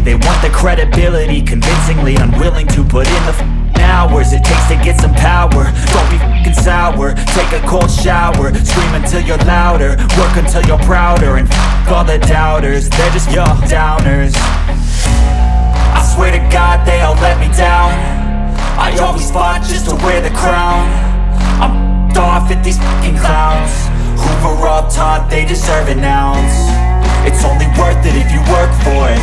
They want the credibility, convincingly unwilling to put in the hours it takes to get some power. Don't be f***ing sour, take a cold shower. Scream until you're louder, work until you're prouder. And f*** all the doubters, they're just your downers. I swear to God they all let me down. I always fought just to wear the crown. I'm off at these fucking clowns who were all taught they deserve an ounce. It's only worth it if you work for it.